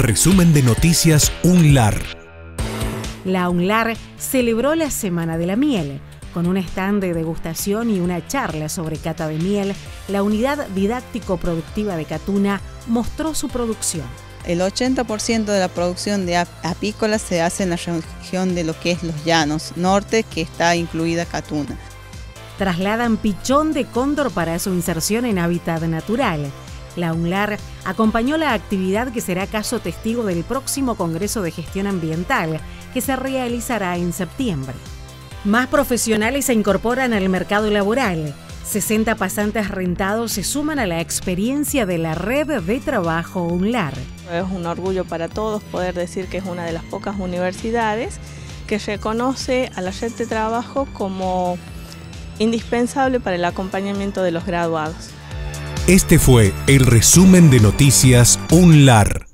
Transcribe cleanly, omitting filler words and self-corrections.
Resumen de noticias UNLAR. La UNLAR celebró la Semana de la Miel. Con un stand de degustación y una charla sobre cata de miel, la unidad didáctico-productiva de Catuna mostró su producción. El 80% de la producción de apícola se hace en la región de lo que es Los Llanos Norte, que está incluida Catuna. Trasladan pichón de cóndor para su inserción en hábitat natural. La UNLAR acompañó la actividad que será caso testigo del próximo Congreso de Gestión Ambiental, que se realizará en septiembre. Más profesionales se incorporan al mercado laboral. 60 pasantes rentados se suman a la experiencia de la Red de Trabajo UNLAR. Es un orgullo para todos poder decir que es una de las pocas universidades que reconoce a la Red de Trabajo como indispensable para el acompañamiento de los graduados. Este fue el resumen de noticias UNLAR.